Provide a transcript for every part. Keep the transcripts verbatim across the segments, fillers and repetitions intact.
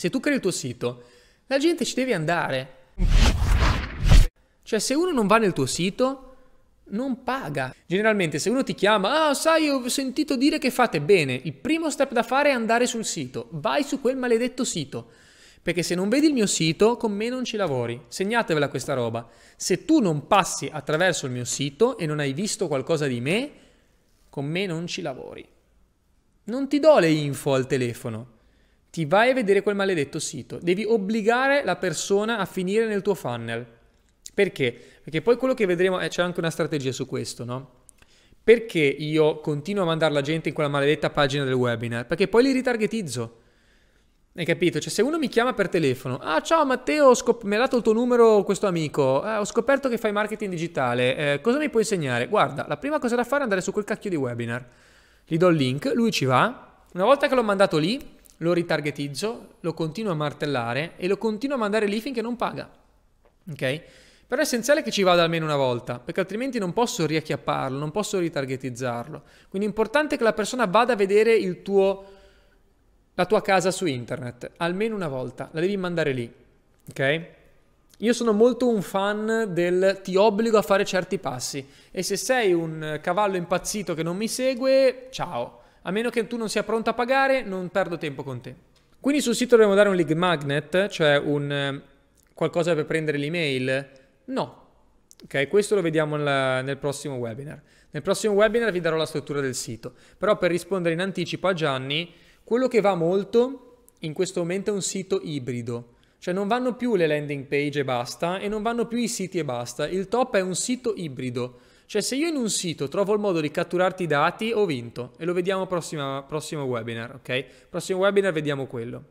Se tu crei il tuo sito, la gente ci deve andare. Cioè, se uno non va nel tuo sito, non paga. Generalmente, se uno ti chiama, ah, sai, ho sentito dire che fate bene, il primo step da fare è andare sul sito. Vai su quel maledetto sito, perché se non vedi il mio sito, con me non ci lavori. Segnatevela questa roba. Se tu non passi attraverso il mio sito e non hai visto qualcosa di me, con me non ci lavori. Non ti do le info al telefono. Ti vai a vedere quel maledetto sito. Devi obbligare la persona a finire nel tuo funnel. Perché? Perché poi quello che vedremo, eh, c'è anche una strategia su questo, no? Perché io continuo a mandare la gente in quella maledetta pagina del webinar? Perché poi li ritargetizzo. Hai capito? Cioè, se uno mi chiama per telefono, ah, ciao Matteo, ho scop- mi ha dato il tuo numero questo amico, eh, ho scoperto che fai marketing digitale, eh, cosa mi puoi insegnare? Guarda, la prima cosa da fare è andare su quel cacchio di webinar. Gli do il link, lui ci va, una volta che l'ho mandato lì, lo ritargetizzo, lo continuo a martellare e lo continuo a mandare lì finché non paga. Ok? Però è essenziale che ci vada almeno una volta, perché altrimenti non posso riacchiapparlo, non posso ritargetizzarlo. Quindi è importante che la persona vada a vedere il tuo, la tua casa su internet, almeno una volta, la devi mandare lì, ok? Io sono molto un fan del ti obbligo a fare certi passi e se sei un cavallo impazzito che non mi segue, ciao. A meno che tu non sia pronto a pagare, non perdo tempo con te. Quindi sul sito dobbiamo dare un lead magnet, cioè un qualcosa per prendere l'email. No, ok, questo lo vediamo nel, nel prossimo webinar. Nel prossimo webinar vi darò la struttura del sito, però per rispondere in anticipo a Gianni, quello che va molto in questo momento è un sito ibrido, cioè non vanno più le landing page e basta e non vanno più i siti e basta, il top è un sito ibrido, cioè se io in un sito trovo il modo di catturarti i dati ho vinto e lo vediamo prossima, prossimo webinar, ok? Prossimo webinar vediamo quello.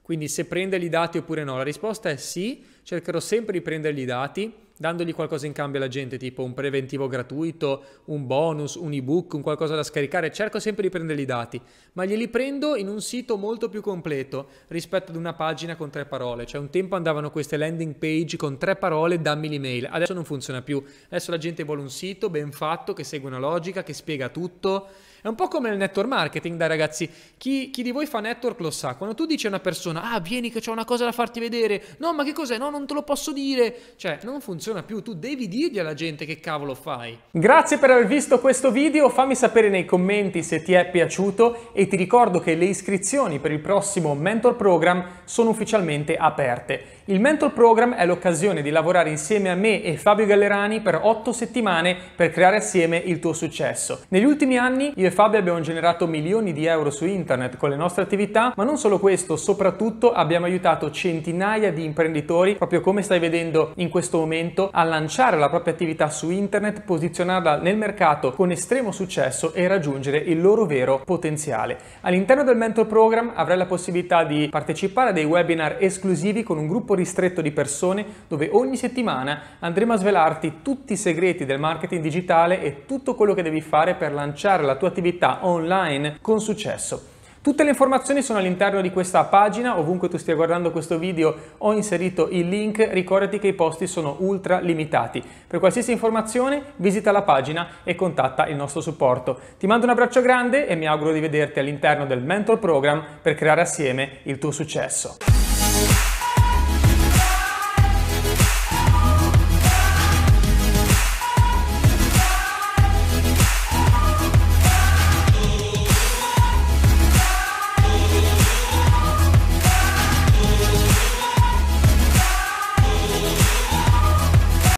Quindi se prendergli i dati oppure no, la risposta è sì, cercherò sempre di prendergli i dati, dandogli qualcosa in cambio alla gente, tipo un preventivo gratuito, un bonus, un ebook, un qualcosa da scaricare, cerco sempre di prendergli i dati, ma glieli prendo in un sito molto più completo rispetto ad una pagina con tre parole, cioè un tempo andavano queste landing page con tre parole, dammi l'email, adesso non funziona più, adesso la gente vuole un sito ben fatto, che segue una logica, che spiega tutto. È un po' come il network marketing, dai ragazzi, chi, chi di voi fa network lo sa, quando tu dici a una persona, ah vieni che c'ho una cosa da farti vedere, no ma che cos'è, no non te lo posso dire, cioè non funziona più, tu devi dirgli alla gente che cavolo fai. Grazie per aver visto questo video, fammi sapere nei commenti se ti è piaciuto e ti ricordo che le iscrizioni per il prossimo Mentor Program sono ufficialmente aperte. Il Mentor Program è l'occasione di lavorare insieme a me e Fabio Gallerani per otto settimane per creare assieme il tuo successo. Negli ultimi anni io e Fabio abbiamo generato milioni di euro su internet con le nostre attività, ma non solo questo, soprattutto abbiamo aiutato centinaia di imprenditori, proprio come stai vedendo in questo momento, a lanciare la propria attività su internet, posizionarla nel mercato con estremo successo e raggiungere il loro vero potenziale. All'interno del Mentor Program avrai la possibilità di partecipare a dei webinar esclusivi con un gruppo ristretto di persone dove ogni settimana andremo a svelarti tutti i segreti del marketing digitale e tutto quello che devi fare per lanciare la tua attività online con successo. Tutte le informazioni sono all'interno di questa pagina, ovunque tu stia guardando questo video ho inserito il link, ricordati che i posti sono ultra limitati. Per qualsiasi informazione visita la pagina e contatta il nostro supporto. Ti mando un abbraccio grande e mi auguro di vederti all'interno del Mentor Program per creare assieme il tuo successo.